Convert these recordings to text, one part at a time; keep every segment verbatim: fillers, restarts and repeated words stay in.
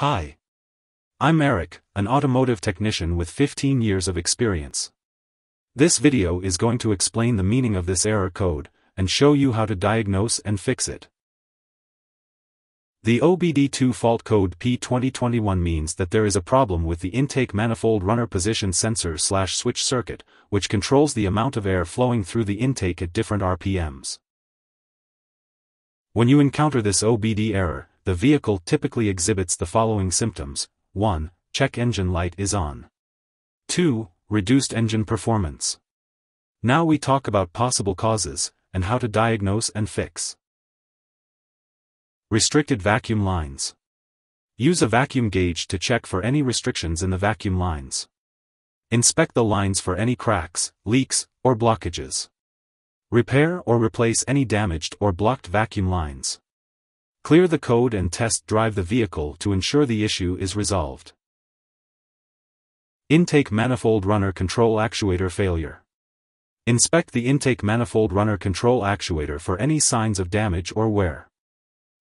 Hi. I'm Eric, an automotive technician with fifteen years of experience. This video is going to explain the meaning of this error code, and show you how to diagnose and fix it. The O B D two fault code P twenty twenty-one means that there is a problem with the intake manifold runner position sensor slash switch circuit, which controls the amount of air flowing through the intake at different R P Ms. When you encounter this O B D error, the vehicle typically exhibits the following symptoms. one. Check engine light is on. two. Reduced engine performance. Now we talk about possible causes, and how to diagnose and fix. Restricted vacuum lines. Use a vacuum gauge to check for any restrictions in the vacuum lines. Inspect the lines for any cracks, leaks, or blockages. Repair or replace any damaged or blocked vacuum lines. Clear the code and test drive the vehicle to ensure the issue is resolved. Intake manifold runner control actuator failure. Inspect the intake manifold runner control actuator for any signs of damage or wear.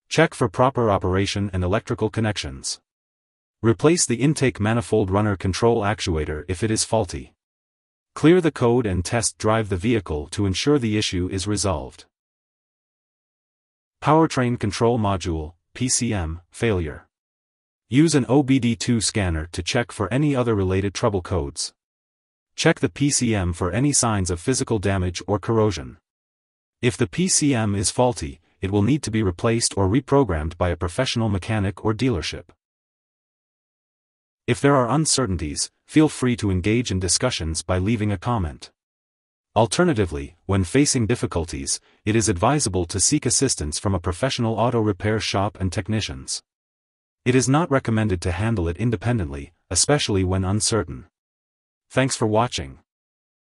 Check for proper operation and electrical connections. Replace the intake manifold runner control actuator if it is faulty. Clear the code and test drive the vehicle to ensure the issue is resolved. Powertrain Control Module, P C M, failure. Use an O B D two scanner to check for any other related trouble codes. Check the P C M for any signs of physical damage or corrosion. If the P C M is faulty, it will need to be replaced or reprogrammed by a professional mechanic or dealership. If there are uncertainties, feel free to engage in discussions by leaving a comment. Alternatively, when facing difficulties, it is advisable to seek assistance from a professional auto repair shop and technicians. It is not recommended to handle it independently, especially when uncertain. Thanks for watching.